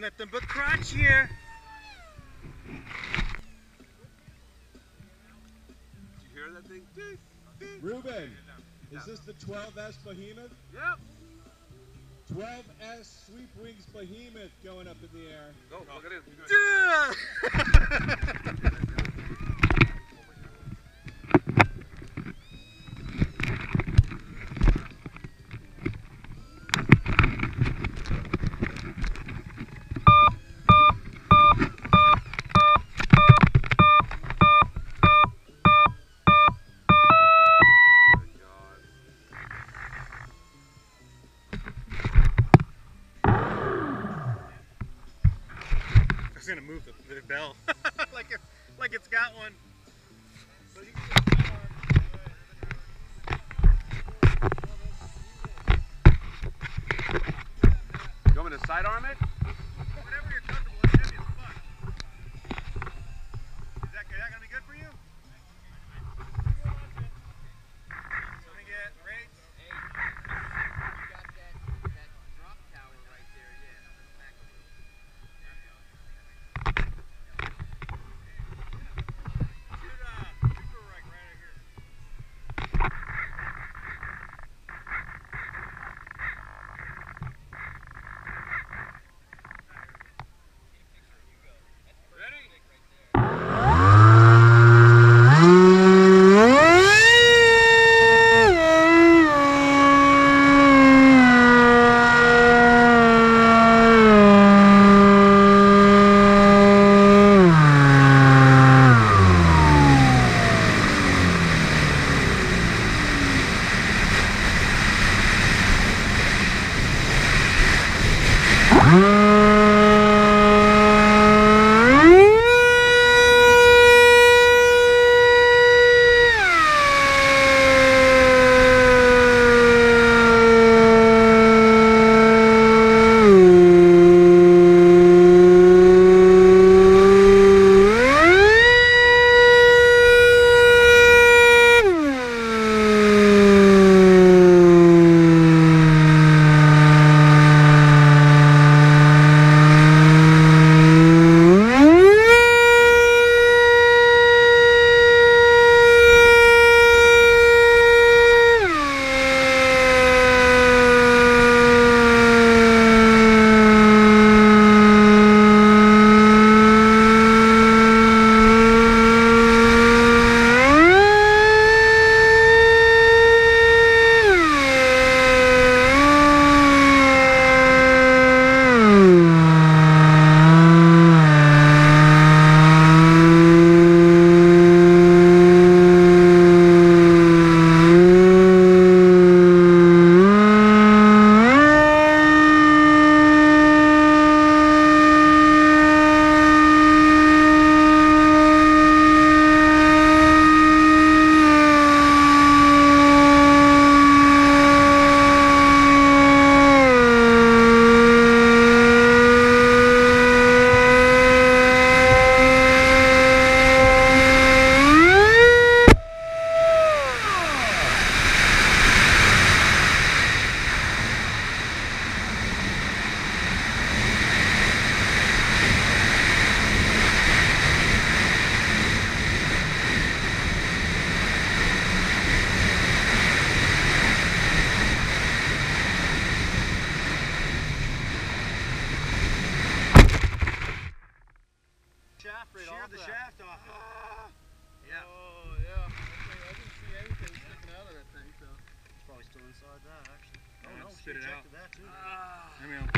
Nothing but crotch here. Did you hear that thing? Beep, beep. Ruben, is this the 12S Behemoth? Yep. 12S Sweep Wings Behemoth going up in the air. Oh, look at it. Yeah! Gonna move the bell like it's got one. You want me to sidearm it? Whatever you're comfortable with, heavy as fuck. Is that gonna be good for you? Shaft off it. Yeah. Oh, yeah. I didn't see anything sticking out of that thing, so. It's probably still inside that, actually. Oh, no, shit, check it out. That, too. There we go.